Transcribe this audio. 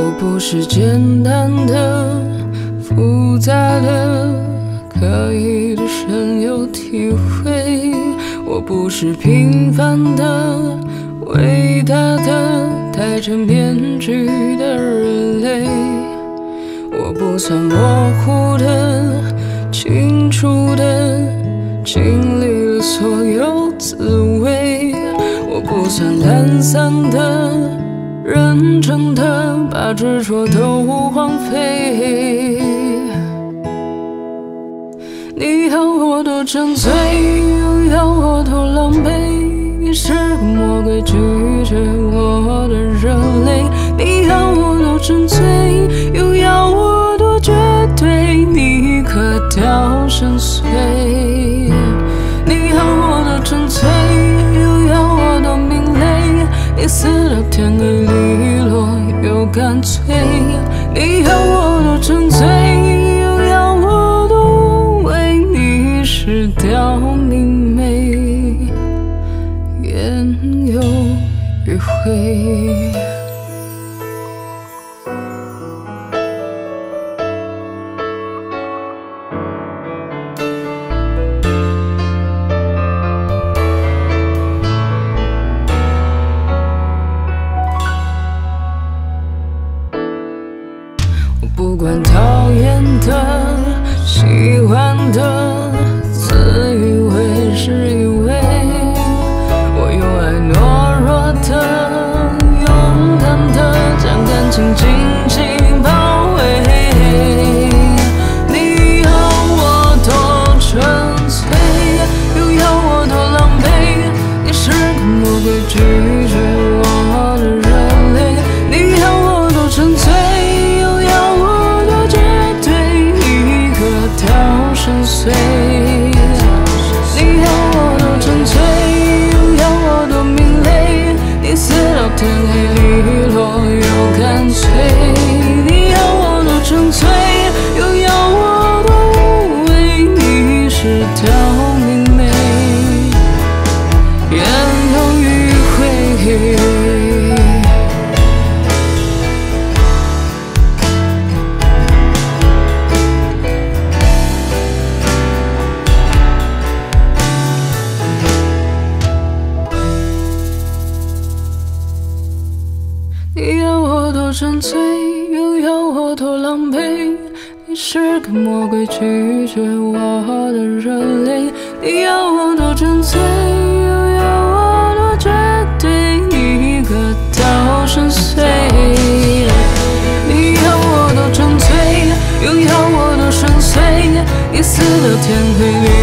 我不是简单的、复杂的，可以的深有体会。我不是平凡的、伟大的、戴着面具的人类。我不算模糊的、清楚的，经历了所有滋味。我不算懒散的。 认真的把执着都荒废，你要我多沉醉，又要我多狼狈，是魔鬼拒绝我的热泪。你要我多沉醉，又要我多绝对，你可掉深邃。你要我多沉醉，又要我多明媚，你似的天地。 干脆，你要我多沉醉，又要我多无畏，你是刁明媚，言有余晖。不管讨厌的、喜欢的，自以为是以为，我用爱懦弱的、勇敢的，将感情紧紧包围。你要我多纯粹，又要我多狼狈，你是个魔鬼拒绝我的人类。你要我多沉醉。 你要我多沉醉，又要我多明媚，你似到天黑利落又干脆。你要我多沉醉，又要我多无畏，你是条明媚，言有余晖。 你要我多沉醉，又要我多狼狈。你是个魔鬼拒绝我的人类。你要我多沉醉，又要我多绝对，你可到深邃。你要我多沉醉，又要我多深邃，你似的天黑。